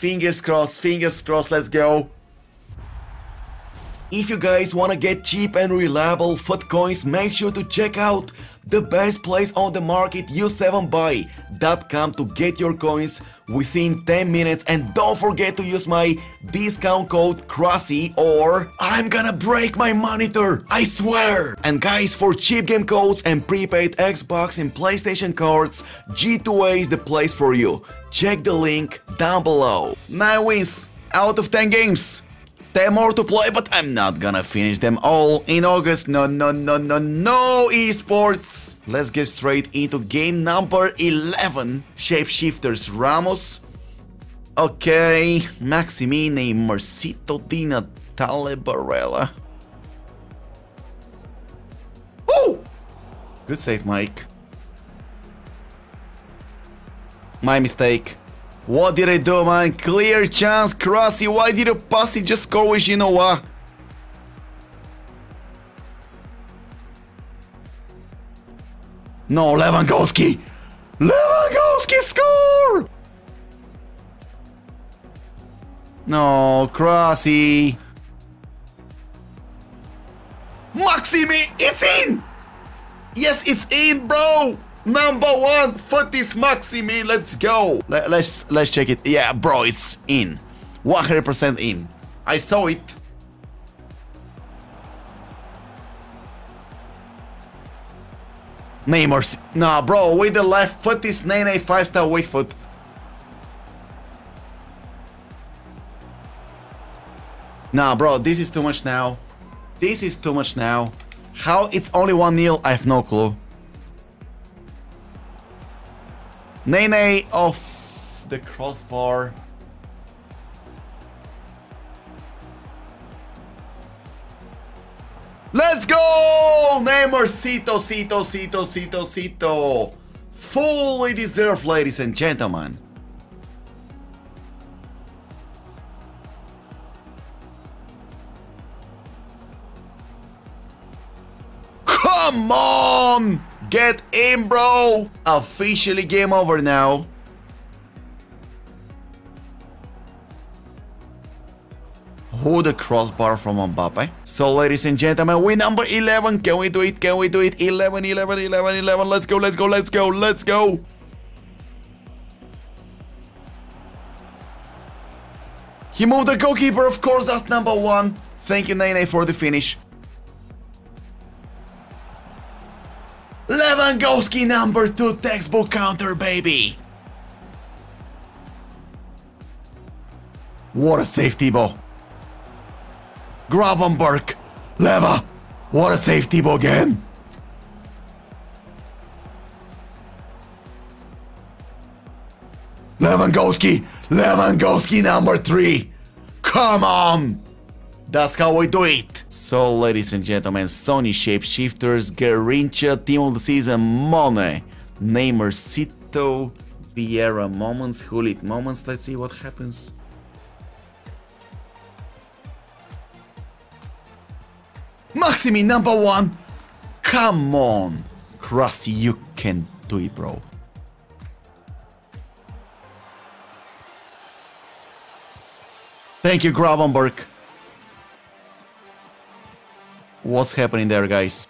fingers crossed, let's go. If you guys wanna get cheap and reliable FUT coins, make sure to check out the best place on the market, U7Buy.com, to get your coins within 10 minutes. And don't forget to use my discount code Krasi, or I'm gonna break my monitor, I swear! And guys, for cheap game codes and prepaid Xbox and PlayStation cards, G2A is the place for you. Check the link down below. 9 wins out of 10 games. 10 more to play, but I'm not gonna finish them all in August. No esports. Let's get straight into game number 11. Shapeshifters Ramos. Okay, Maximin, Mercito Di Natale Barella. Oh, good save, Mike. My mistake. What did I do, man? Clear chance, Krasi. Why did you pass it? Just score with Genoa. No, Lewandowski! Lewandowski, score! No, Krasi. Maximin, it's in! Yes, it's in, bro! Number 1 FUT is Maximin, let's go. Let's check it. Yeah, bro, it's in. 100% in. I saw it. Neymar. Nah, bro, with the left foot is 985 star weak foot. Nah, bro, this is too much now. This is too much now. How it's only 1-0, I have no clue. Nene off the crossbar. Let's go! Neymarcito, Cito. Fully deserved, ladies and gentlemen. Come on! Get in, bro! Officially game over now. Oh, the crossbar from Mbappe. So, ladies and gentlemen, we number 11. Can we do it? Can we do it? 11. Let's go. He moved the goalkeeper, of course, that's number 1. Thank you, Nene, for the finish. Lewandowski, number 2, textbook counter, baby. What a save, Tebow. Gravenberch, Leva. What a save, Tebow again. Lewandowski, number 3. Come on. That's how we do it. So, ladies and gentlemen, Sony Shapeshifters, Garincha, Team of the Season, Mone, Mercito, Vieira Moments, Hulit Moments. Let's see what happens. Maximin, number 1. Come on, Krasi, you can do it, bro. Thank you, Gravenberch. What's happening there, guys?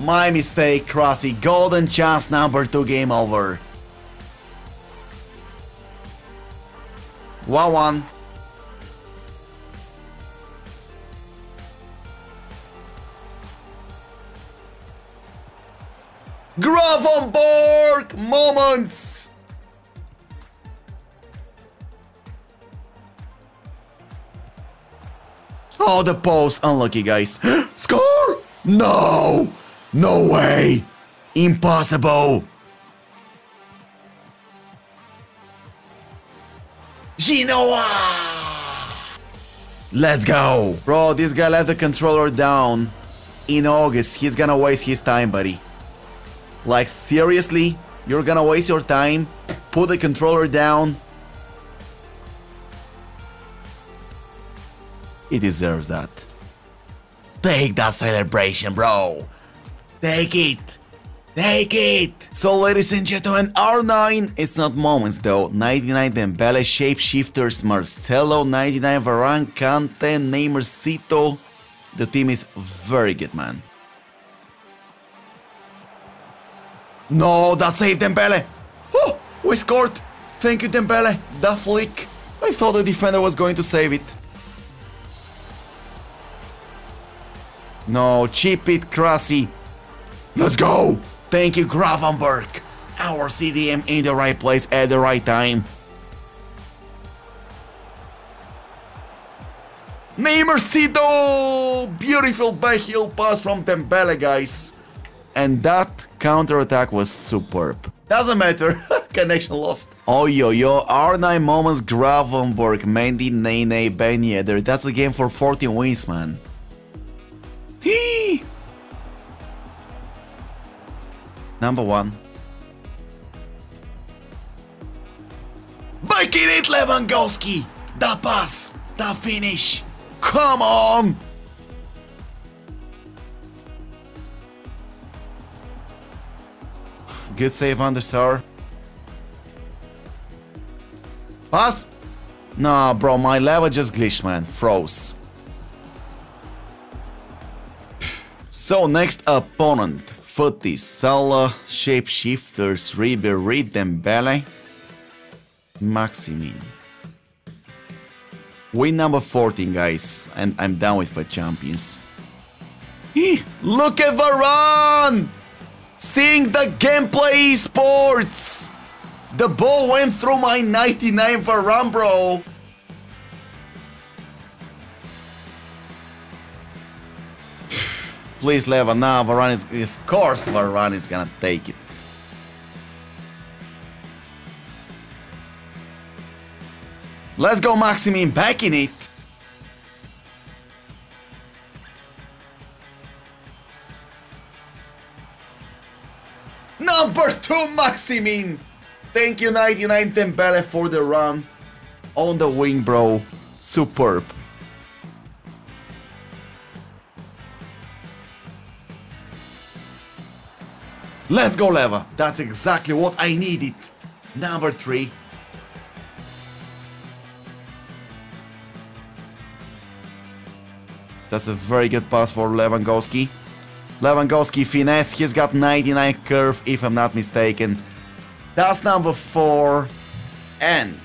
My mistake, Krasi. Golden chance, number 2, game over. 1-1. Gravonborg Moments! Oh, the post, unlucky, guys. Score! No! No way! Impossible! Genoa! Let's go! Bro, this guy left the controller down in August. He's gonna waste his time, buddy. Like, seriously? You're gonna waste your time? Put the controller down? He deserves that. Take that celebration, bro. Take it. Take it! So ladies and gentlemen, R9, it's not moments though. 99 Dembele, Shapeshifters Marcelo, 99 Varane, Kante, Neymar, Mercito. The team is very good, man. No, that saved Dembele! Oh, we scored! Thank you, Dembele! That flick! I thought the defender was going to save it. No, chip it, Krasi. Let's go! Thank you, Gravenberch! Our CDM in the right place at the right time. Mercito! Beautiful backheel pass from Dembele, guys. And that counter-attack was superb. Doesn't matter, connection lost. Oh yo yo, R9 moments, Gravonborg, Mendy, Nene, Ben Yedder. That's a game for 14 wins, man. Hee! Number 1. Back in it, Lewandowski! The pass, the finish. Come on! Good save, Undersar. Pass? Nah, bro, my level just glitched, man. Froze. So, next opponent. Footy, Salah, Shapeshifters, Ribéry, Dembele, Maximin. Win number 14, guys. And I'm down with Fut Champions. Eeh, look at Varane! Seeing the gameplay esports! The ball went through my 99 Varane, bro! Please, Leva, nah, Varane is... Of course Varane is gonna take it. Let's go, Maximin, back in it! Number 2, Maximin! Thank you, 99 Dembele, for the run on the wing, bro. Superb. Let's go, Leva. That's exactly what I needed. Number 3. That's a very good pass for Lewandowski. Lewandowski finesse, he's got 99 curve if I'm not mistaken. That's number 4. And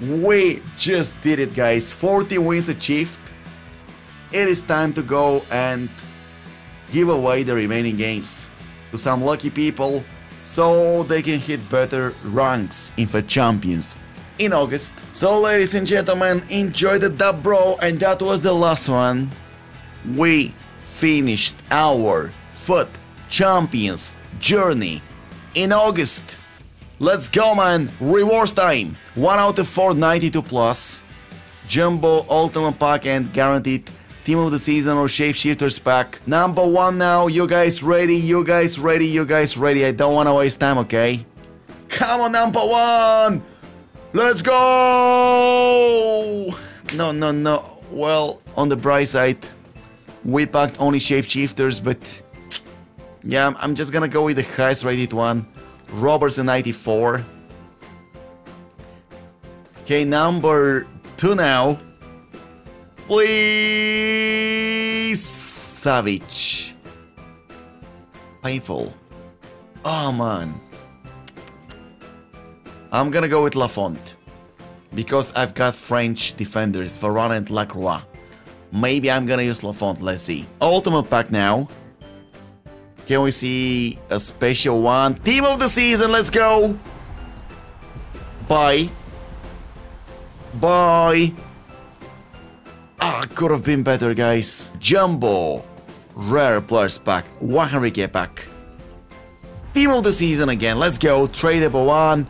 we just did it, guys. 40 wins achieved. It is time to go and give away the remaining games to some lucky people so they can hit better ranks in Fut Champions in August. So ladies and gentlemen, enjoy the dub, bro, and that was the last one. We finished our Fut Champions journey in August. Let's go, man. Rewards time. 1 out of 4, 92+. Jumbo Ultimate Pack and Guaranteed Team of the Season or Shapeshifters Pack. Number 1 now. You guys ready? You guys ready? You guys ready? I don't want to waste time, okay? Come on, number 1. Let's go. No, no, no. Well, on the bright side, we packed only Shapeshifters, but yeah, I'm just gonna go with the highest rated one, Robertson 94. Okay, number 2 now. Please, Savage. Painful. Oh man. I'm gonna go with Lafont because I've got French defenders, Varane and Lacroix. Maybe I'm gonna use Lafont, let's see. Ultimate pack now. Can we see a special one? Team of the Season, let's go! Bye. Bye. Ah, could have been better, guys. Jumbo. Rare Players Pack. 100k pack. Team of the Season again, let's go. Tradable one.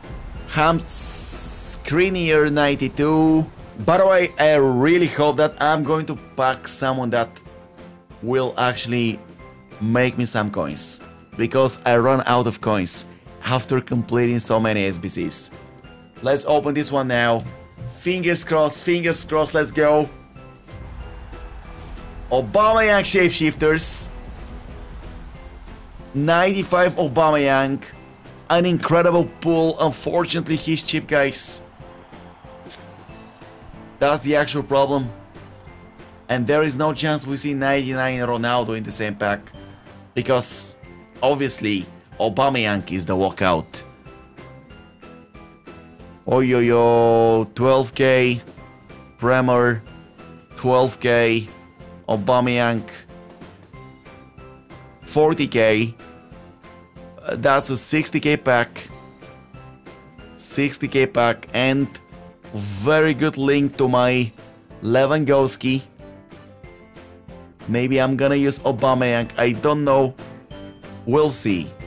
Hamscreener 92. By the way, I really hope that I'm going to pack someone that will actually make me some coins, because I run out of coins after completing so many SBCs. Let's open this one now. Fingers crossed, fingers crossed, let's go. Aubameyang Shapeshifters. 95 Aubameyang. An incredible pull. Unfortunately, he's cheap, guys. That's the actual problem. And there is no chance we see 99 Ronaldo in the same pack. Because, obviously, Aubameyang is the walkout. Oh, yo, yo, 12k. Bremer, 12k. Aubameyang, 40k. That's a 60k pack. 60k pack, and very good link to my Lewandowski. Maybe I'm gonna use Aubameyang. I don't know. We'll see.